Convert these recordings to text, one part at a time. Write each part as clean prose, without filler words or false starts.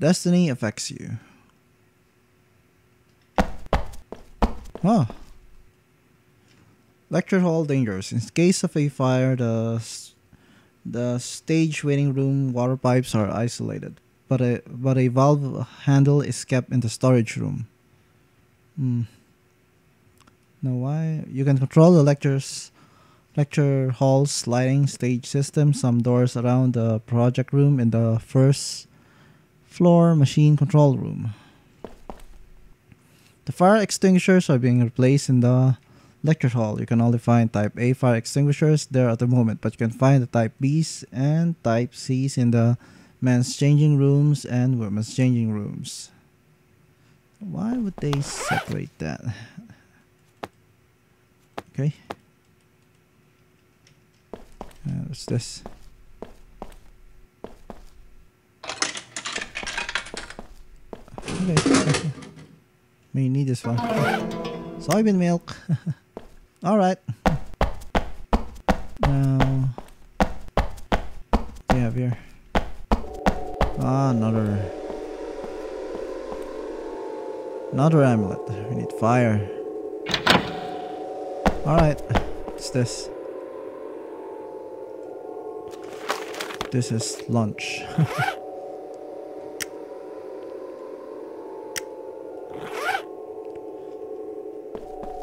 Destiny affects you. Huh. Lecture hall dangers. In case of a fire, the stage waiting room water pipes are isolated, but a valve handle is kept in the storage room. Now why? You can control the lecture hall's sliding stage system. Some doors around the project room in the first floor machine control room. The fire extinguishers are being replaced in the lecture hall. You can only find type A fire extinguishers there at the moment, but you can find the type B's and type C's in the men's changing rooms and women's changing rooms. Why would they separate that? Okay. What's this? Okay. May need this one. Soybean milk. Alright. Now, what do you have here? Another amulet. We need fire. Alright. What's this? This is lunch.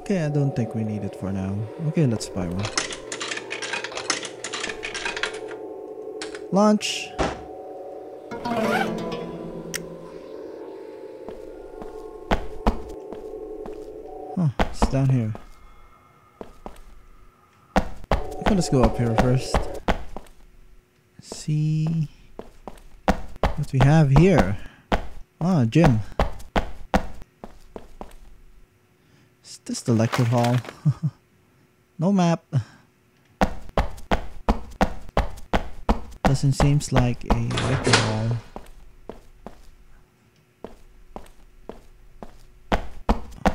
Okay, I don't think we need it for now. Okay, let's buy one. Lunch! Huh, it's down here. I can just go up here first. See what we have here. Ah, gym. Is this the lecture hall? No map. Doesn't seem like a lecture hall.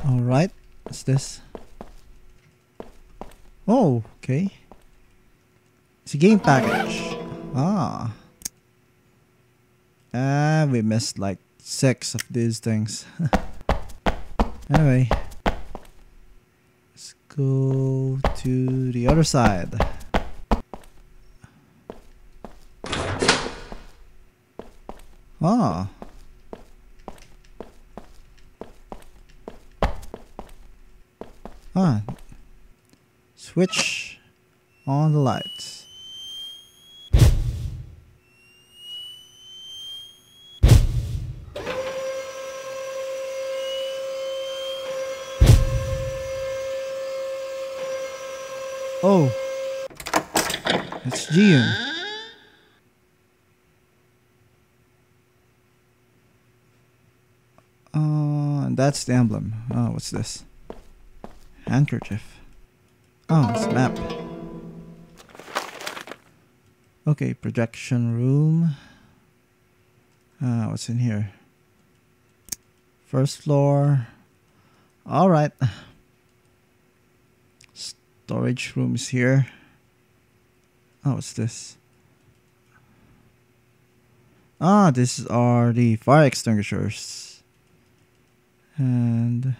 Alright, what's this? Oh, okay. It's a game package. Ah. Ah, we missed like 6 of these things. Anyway. Let's go to the other side. Ah. Ah. Switch on the lights. Oh, it's Gian. That's the emblem. Oh, what's this? Handkerchief. Oh, it's a map. Okay, projection room. What's in here? First floor. All right. Storage room is here. Oh, what's this? Ah, these are the fire extinguishers. And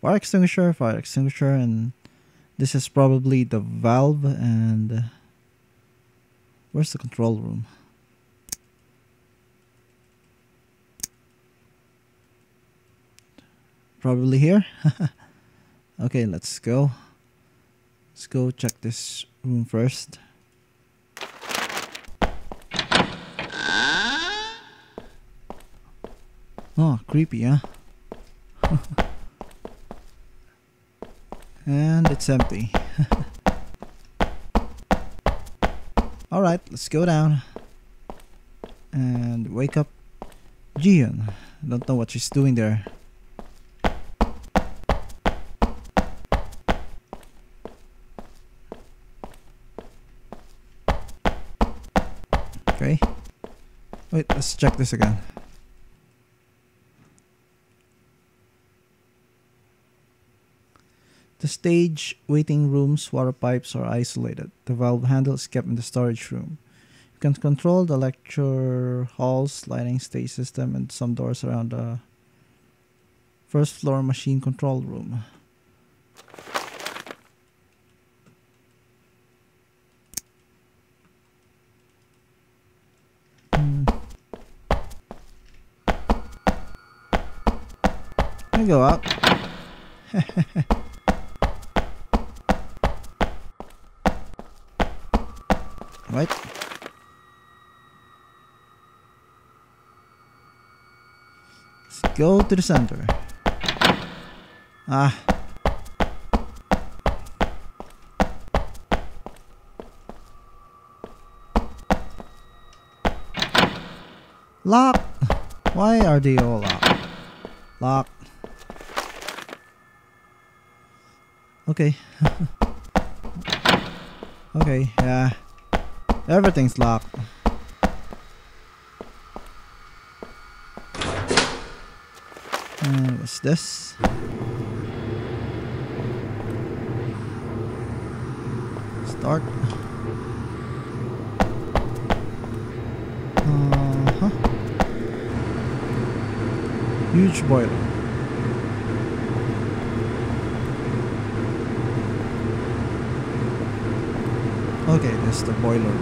fire extinguisher, and this is probably the valve. And where's the control room? Probably here. Okay, let's go. Let's go check this room first. Oh, creepy, huh? And it's empty. Alright, let's go down. And wake up Gian. I don't know what she's doing there. Okay. Wait, let's check this again. The stage waiting room's water pipes are isolated. The valve handle is kept in the storage room. You can control the lecture hall's lighting stage system and some doors around the first floor machine control room. I go out. Right. Let's go to the center. Ah. Lock. Why are they all locked? Lock. Okay. Okay, yeah. Everything's locked. And what's this? Start. Huge boiler. Okay, that's the boiler.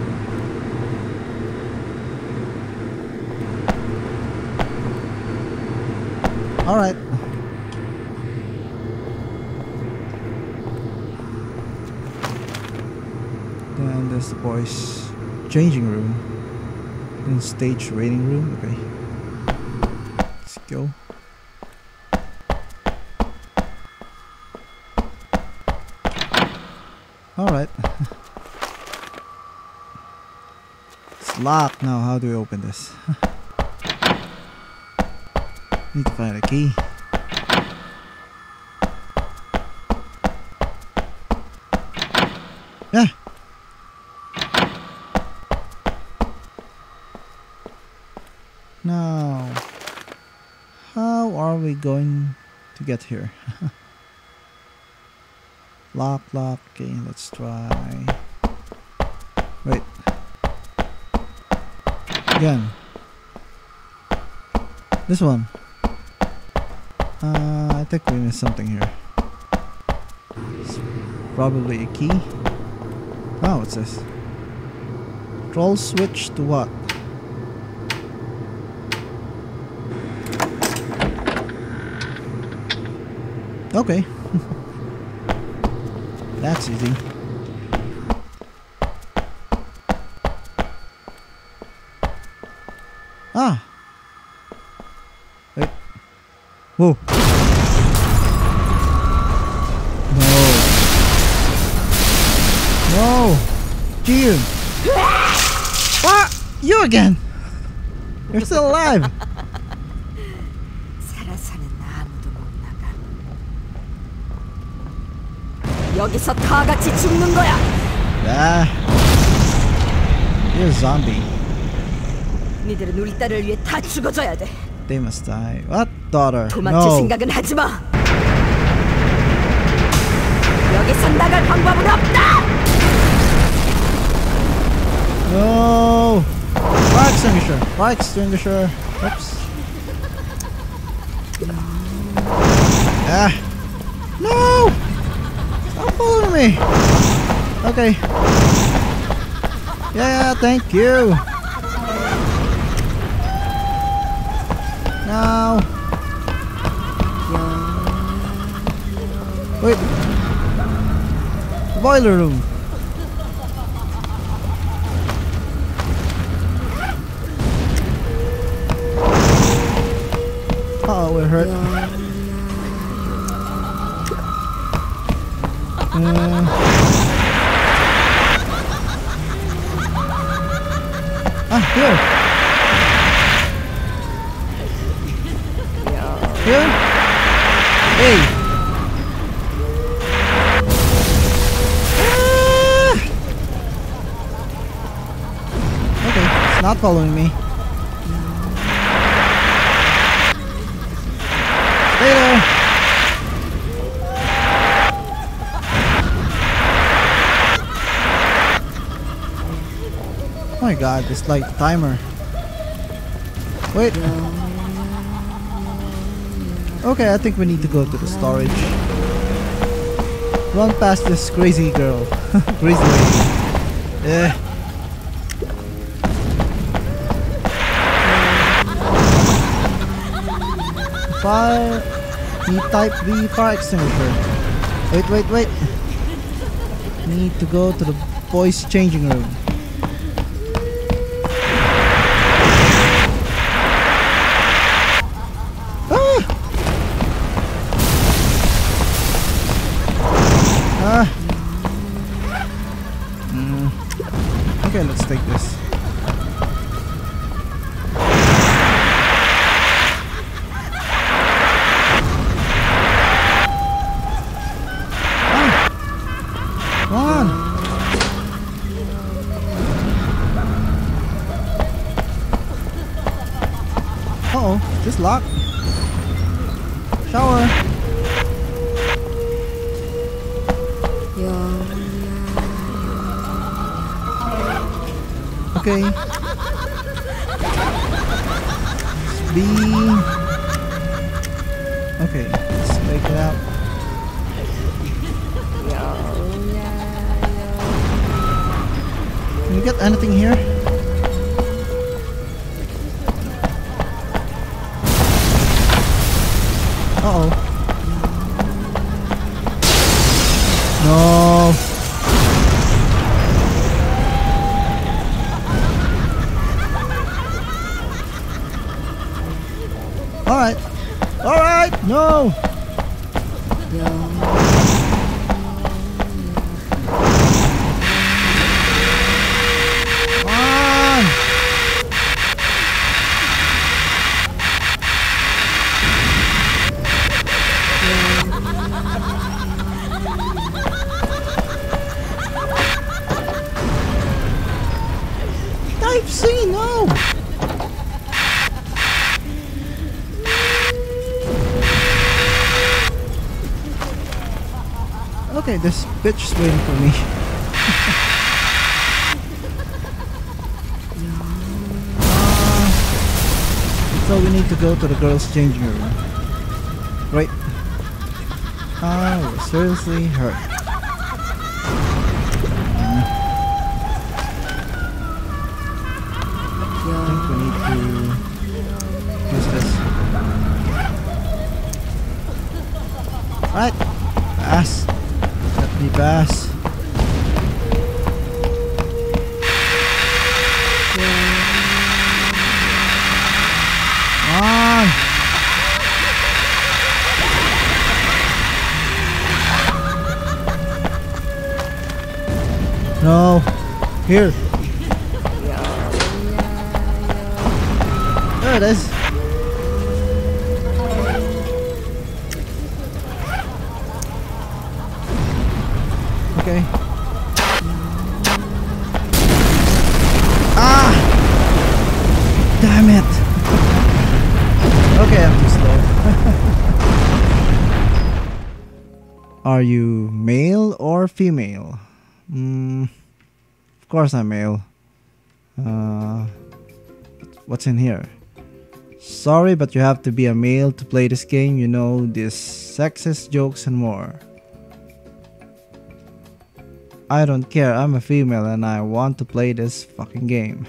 Alright. Then there's the boys' changing room. And stage waiting room. Okay. Let's go. Alright. Locked now. How do we open this? Need to find a key. Yeah. Now, how are we going to get here? Lock. Okay, let's try. Wait. Again. This one. I think we missed something here. It's probably a key. Oh, what's this? Control switch to what? Okay. That's easy. Ah! Wait. Whoa! No! No! Dear! Ah! You again! You're still alive! Ah! You're a zombie. They must die. What daughter? No. No. Fire extinguisher. Fire extinguisher. Oops. Ah. No. Stop following me. Okay. Yeah. Thank you. No. Wait. The boiler room. Oh, it hurt. Ah, here. Here? Hey! Ah! Okay, it's not following me. Stay there! Oh, my god, it's like the timer. Wait. Okay, I think we need to go to the storage. Run past this crazy girl. Crazy lady. Yeah. Fire. Need type the fire extinguisher. Wait. Need to go to the boys' changing room. Okay, let's take this. This lock. Shower. Yeah. Okay. B. Okay. Let's take it out. Can you get anything here? Uh-oh. No. Alright. Alright! No! See, no! Okay, this bitch is waiting for me. So we need to go to the girls' changing room. Right. I was seriously hurt. Alright, pass. Let me pass. Come on. No. Here. There it is. Okay. Ah! Damn it! Okay, I'm too slow. Are you male or female? Of course I'm male. What's in here? Sorry, but you have to be a male to play this game. You know, these sexist jokes and more. I don't care, I'm a female and I want to play this fucking game.